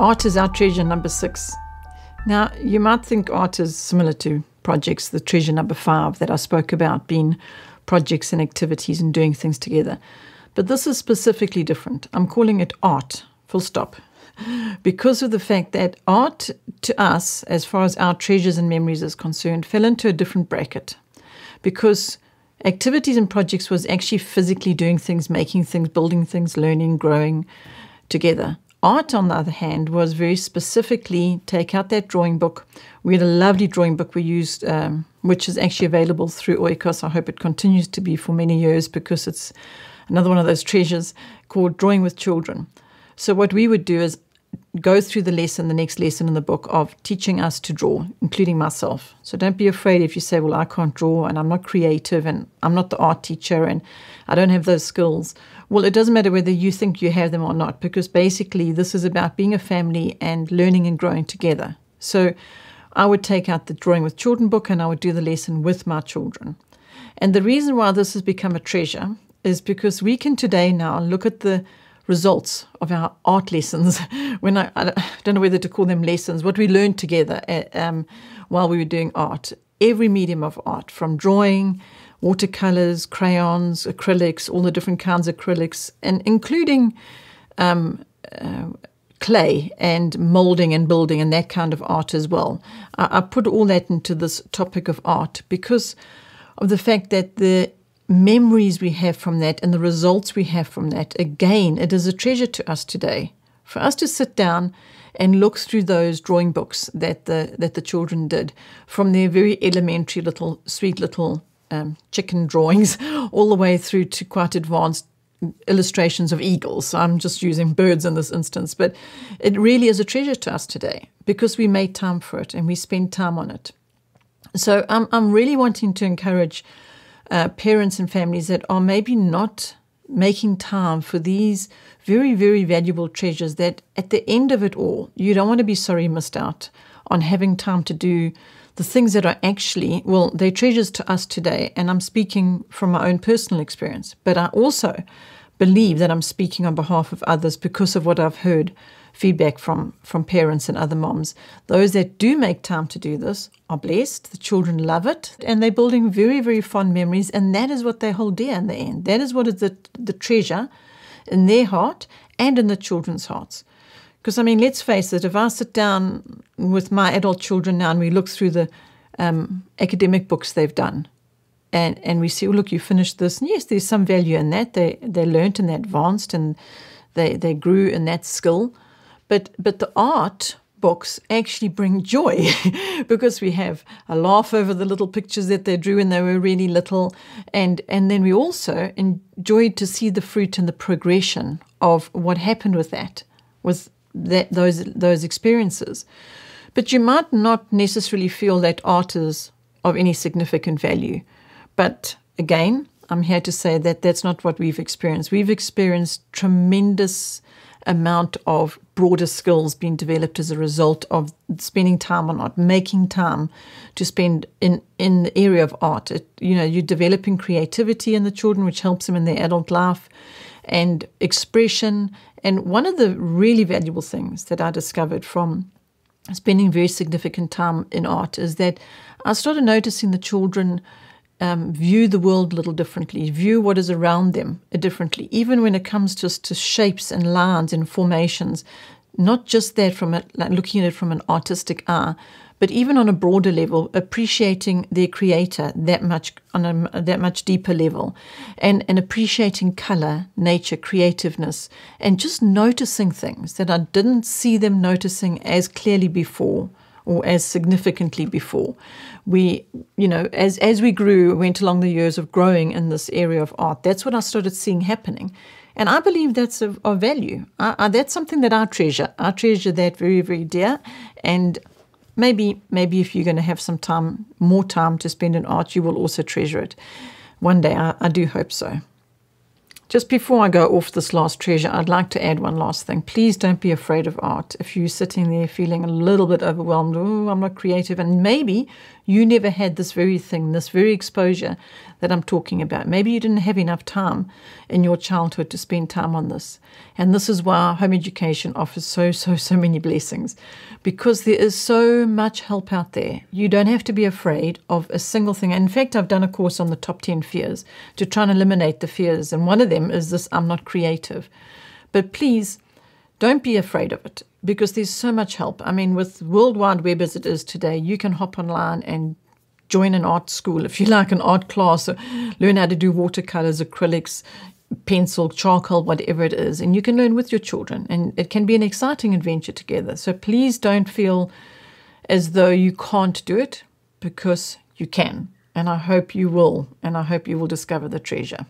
Art is our treasure number 6. Now, you might think art is similar to projects, the treasure number 5 that I spoke about, being projects and activities and doing things together. But this is specifically different. I'm calling it art, full stop, because of the fact that art to us, as far as our treasures and memories is concerned, fell into a different bracket. Because activities and projects was actually physically doing things, making things, building things, learning, growing together. Art, on the other hand, was very specifically take out that drawing book. We had a lovely drawing book we used, which is actually available through Oikos. I hope it continues to be for many years because it's another one of those treasures, called Drawing with Children. So what we would do is go through the lesson, the next lesson in the book of teaching us to draw, including myself. So don't be afraid if you say, well, I can't draw and I'm not creative and I'm not the art teacher and I don't have those skills. Well, it doesn't matter whether you think you have them or not, because basically this is about being a family and learning and growing together. So I would take out the Drawing with Children book and I would do the lesson with my children. And the reason why this has become a treasure is because we can today now look at the results of our art lessons, when I don't know whether to call them lessons, what we learned together while we were doing art, every medium of art, from drawing, watercolors, crayons, acrylics, all the different kinds of acrylics, and including clay and molding and building and that kind of art as well. I put all that into this topic of art because of the fact that the memories we have from that and the results we have from that, again, it is a treasure to us today. For us to sit down and look through those drawing books that the children did, from their very elementary little, sweet little chicken drawings, all the way through to quite advanced illustrations of eagles. So I'm just using birds in this instance, but it really is a treasure to us today because we made time for it and we spend time on it. So I'm really wanting to encourage parents and families that are maybe not making time for these very, very valuable treasures that at the end of it all, you don't want to be sorry you missed out on having time to do the things that are actually, well, they're treasures to us today. And I'm speaking from my own personal experience, but I also believe that I'm speaking on behalf of others because of what I've heard feedback from parents and other moms. Those that do make time to do this are blessed. The children love it and they're building very, very fond memories, and that is what they hold dear in the end. That is what is the treasure in their heart and in the children's hearts. Because, I mean, let's face it, if I sit down with my adult children now and we look through the academic books they've done, and we see, oh, look, you finished this. And yes, there's some value in that. They learnt and they advanced and they grew in that skill. But the art books actually bring joy because we have a laugh over the little pictures that they drew when they were really little. And then we also enjoyed to see the fruit and the progression of what happened with those experiences. But you might not necessarily feel that art is of any significant value. But again, I'm here to say that that's not what we've experienced. We've experienced tremendous amount of broader skills being developed as a result of spending time on art, making time to spend in the area of art. You're developing creativity in the children, which helps them in their adult life, and expression. And one of the really valuable things that I discovered from spending very significant time in art is that I started noticing the children view the world a little differently, view what is around them differently, even when it comes just to shapes and lines and formations, not just that from it, like looking at it from an artistic eye, but even on a broader level, appreciating their creator that much on a that much deeper level, and appreciating color, nature, creativeness, and just noticing things that I didn't see them noticing as clearly before, or as significantly before. We, as we grew, went along the years of growing in this area of art. That's what I started seeing happening. And I believe that's of value. That's something that I treasure. I treasure that very, very dear. And maybe if you're going to have some time, more time to spend in art, you will also treasure it. One day, I do hope so. Just before I go off this last treasure, I'd like to add one last thing. Please don't be afraid of art. If you're sitting there feeling a little bit overwhelmed, oh, I'm not creative, and maybe you never had this very thing, this very exposure that I'm talking about. Maybe you didn't have enough time in your childhood to spend time on this. And this is why home education offers so many blessings, because there is so much help out there. You don't have to be afraid of a single thing. In fact, I've done a course on the top 10 fears to try and eliminate the fears. And one of them is this, I'm not creative. But please don't be afraid of it, because there's so much help. I mean, with World Wide Web as it is today, you can hop online and join an art school, if you like, an art class, or learn how to do watercolors, acrylics, pencil, charcoal, whatever it is, and you can learn with your children, and it can be an exciting adventure together. So please don't feel as though you can't do it, because you can, and I hope you will, and I hope you will discover the treasure.